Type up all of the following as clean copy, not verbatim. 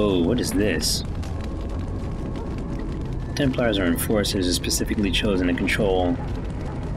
Whoa, what is this? Templars are enforcers who specifically chosen to control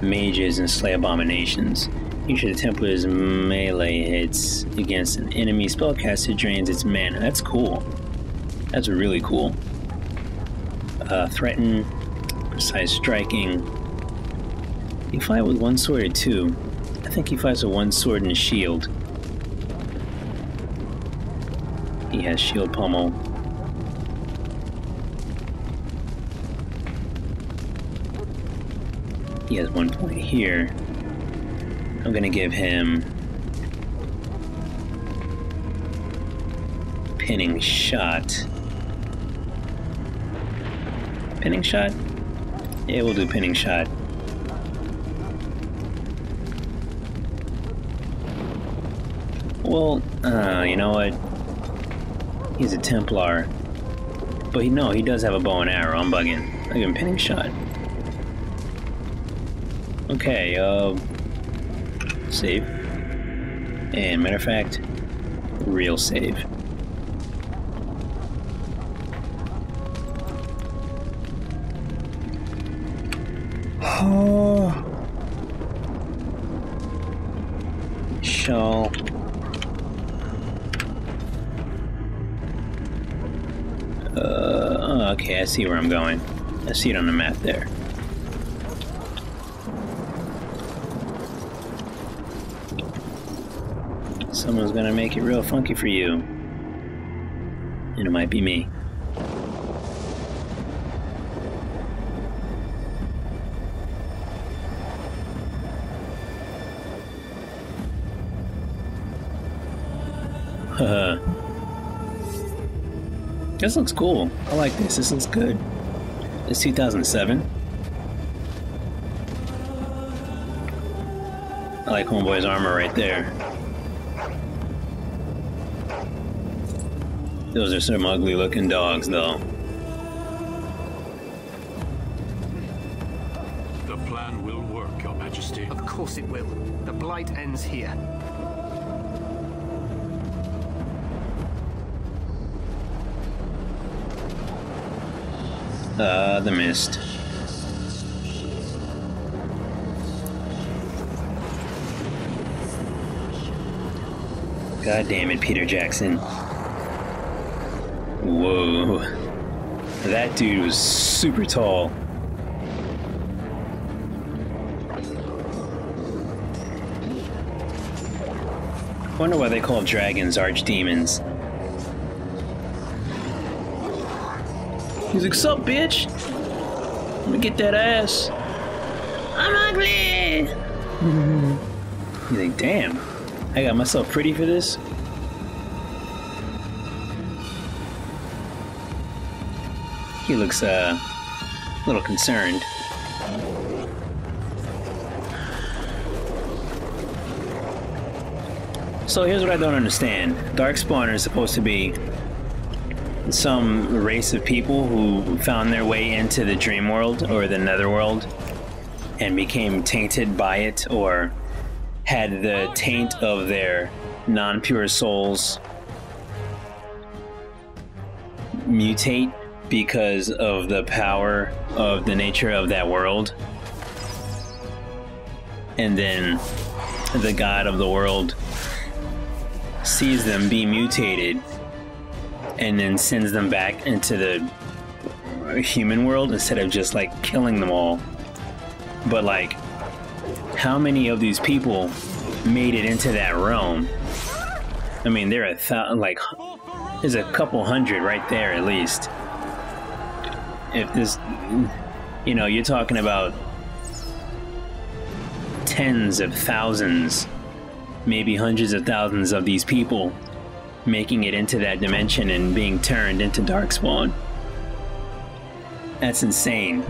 mages and slay abominations. Each of the Templars' melee hits against an enemy spellcaster drains its mana. That's cool. That's really cool. Threaten, precise striking. You fight with one sword or two. I think he fights with one sword and a shield. He has shield pommel. He has 1 point here. I'm gonna give him pinning shot. Pinning shot? Yeah, we'll do pinning shot. Well, you know what? He's a Templar. But no, he does have a bow and arrow. I'm bugging. I'll give him pinning shot. Okay, save. And matter of fact, real save. Shall okay, I see where I'm going. I see it on the map there. Someone's gonna make it real funky for you. And it might be me. This looks cool. I like this. This looks good. It's 2007. I like Homeboy's armor right there. Those are some ugly looking dogs, though. The plan will work, Your Majesty. Of course it will. The Blight ends here. The mist. God damn it, Peter Jackson. Whoa. That dude was super tall. I wonder why they call dragons archdemons. He's like, sup, bitch? Let me get that ass. I'm ugly! He's like, damn, I got myself pretty for this? He looks a little concerned. So here's what I don't understand. Dark Spawner is supposed to be some race of people who found their way into the dream world or the netherworld and became tainted by it or had the taint of their non-pure souls mutate because of the power of the nature of that world. And then the god of the world sees them be mutated and then sends them back into the human world instead of just like killing them all. But like, how many of these people made it into that realm? I mean, there are like, there's a couple hundred right there at least. If this, you know, you're talking about tens of thousands, maybe hundreds of thousands of these people making it into that dimension and being turned into Darkspawn. That's insane.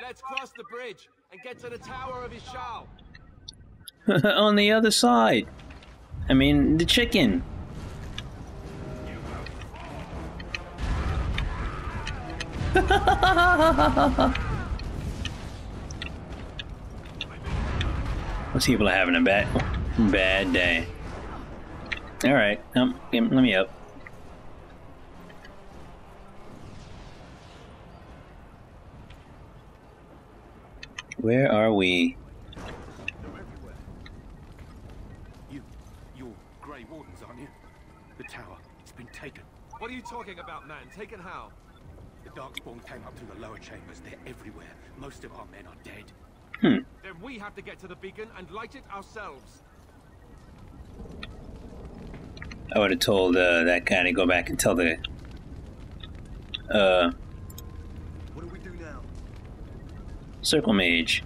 Let's cross the bridge and get to the Tower of Ishal. On the other side. I mean, the chicken. What's he able to have in a bat? Bad day. Alright, let me up. Where are we? They're everywhere. You're Grey Wardens, aren't you? The tower, it's been taken. What are you talking about, man? Taken how? The Darkspawn came up through the lower chambers. They're everywhere. Most of our men are dead. Hmm. Then we have to get to the beacon and light it ourselves. I would have told that guy to go back and tell the. What do we do now? Circle Mage.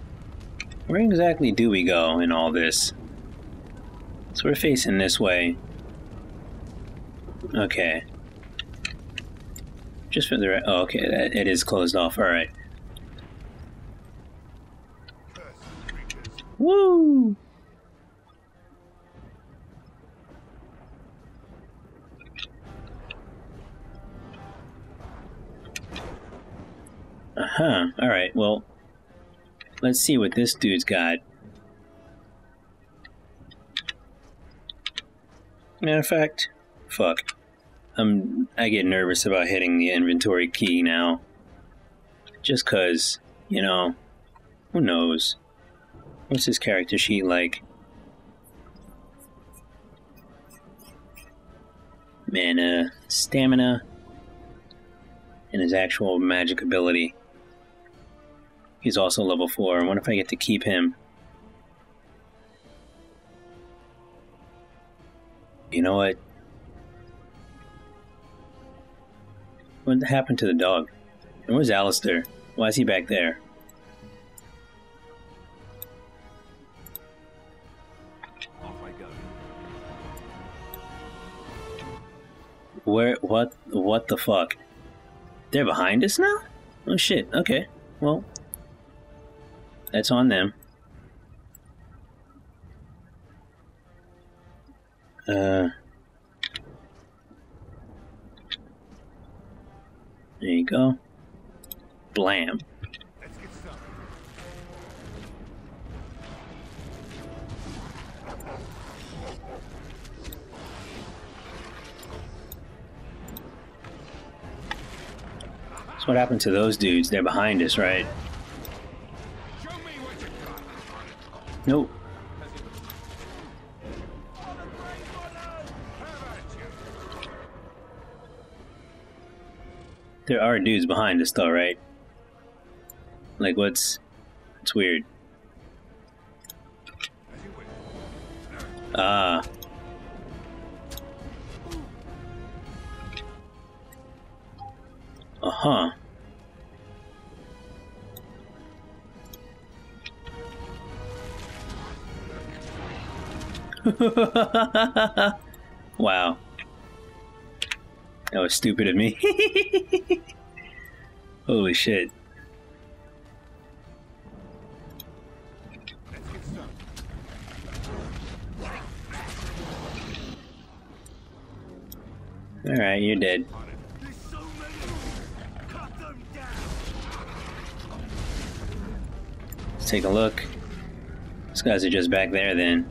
Where exactly do we go in all this? So we're facing this way. Okay. Just for the. Oh, okay, it is closed off. All right. Woo! Uh-huh. Alright, well, let's see what this dude's got. Matter of fact, fuck. I get nervous about hitting the inventory key now. Just 'cause, you know, who knows? What's his character sheet like? Mana, stamina, and his actual magic ability. He's also level 4. I wonder if I get to keep him. You know what? What happened to the dog? And where's Alistair? Why is he back there? Where, what the fuck? They're behind us now? Oh shit, okay. Well, that's on them. There you go. Blam. Let's get started. What happened to those dudes? They're behind us, right? Nope. There are dudes behind us, though, right? Like, what's... It's weird. Ah. Huh. Wow. That was stupid of me. Holy shit. Alright, you're dead. Take a look. These guys are just back there then.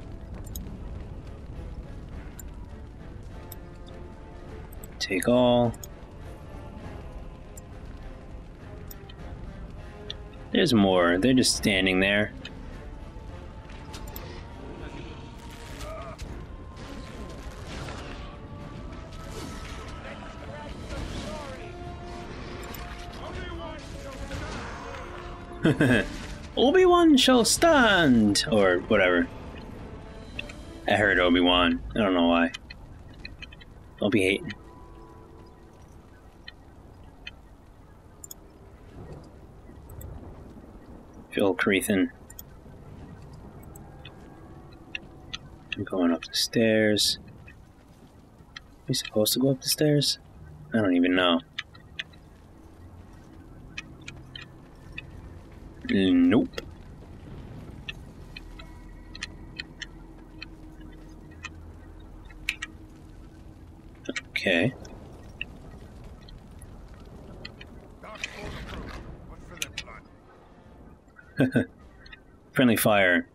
Take all. There's more. They're just standing there. Obi-Wan shall stand! Or whatever. I heard Obi-Wan. I don't know why. I'll be hating. Phil Krethan. I'm going up the stairs. Are we supposed to go up the stairs? I don't even know. Nope. Okay. Friendly fire.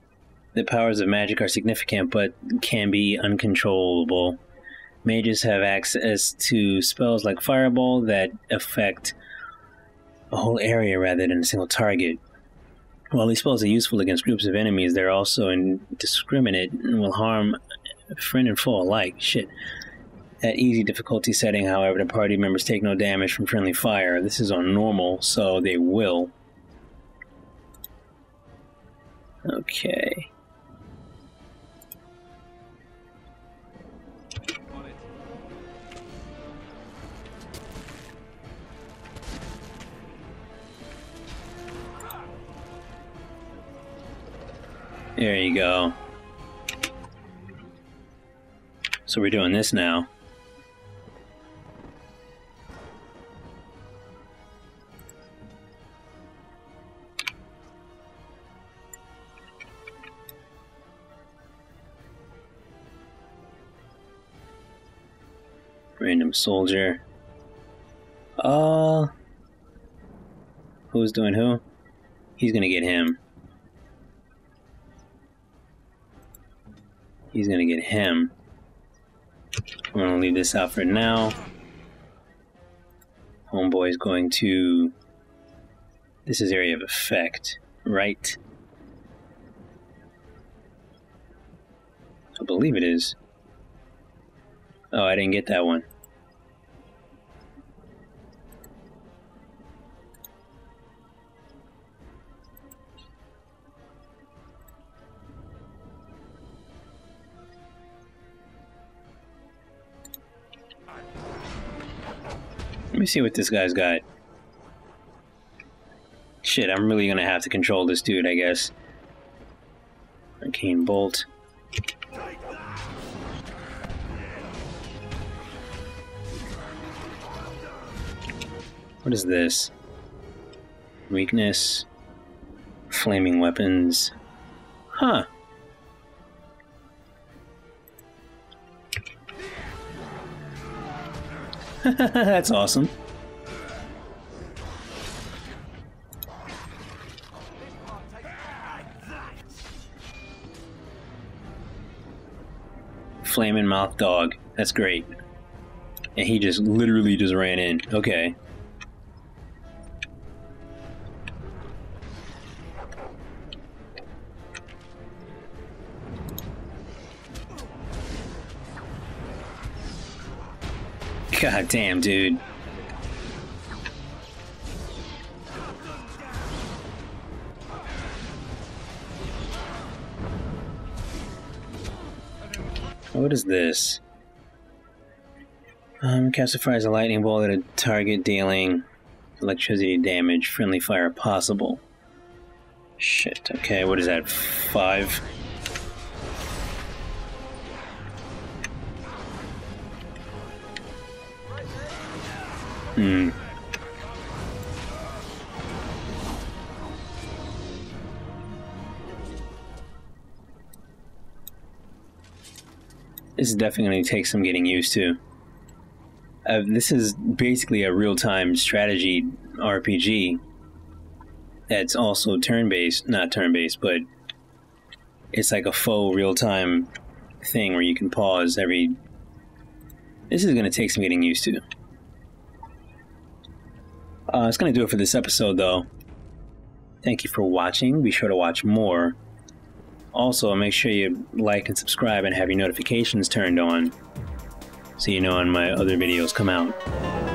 The powers of magic are significant, but can be uncontrollable. Mages have access to spells like Fireball that affect a whole area rather than a single target. While these spells are useful against groups of enemies, they're also indiscriminate and will harm friend and foe alike. Shit. At easy difficulty setting, however, the party members take no damage from friendly fire. This is on normal, so they will. Okay. There you go. So we're doing this now. Random soldier. Who's doing who? He's gonna get him. He's gonna get him. I'm gonna leave this out for now. Homeboy is going to... This is area of effect, right? I believe it is. Oh, I didn't get that one. Let me see what this guy's got. Shit, I'm really gonna have to control this dude, I guess. Arcane Bolt. What is this? Weakness. Flaming weapons. Huh. That's awesome. Flaming Mouth Dog. That's great. And he just literally just ran in. Okay. God damn, dude. What is this? Caster fires a lightning bolt at a target, dealing electricity damage. Friendly fire possible. Shit, okay, what is that? 5? Hmm. This is definitely going to take some getting used to. This is basically a real-time strategy RPG that's also turn-based. Not turn-based, but it's like a faux real-time thing where you can pause every... This is going to take some getting used to. That's going to do it for this episode, though. Thank you for watching. Be sure to watch more. Also, make sure you like and subscribe and have your notifications turned on so you know when my other videos come out.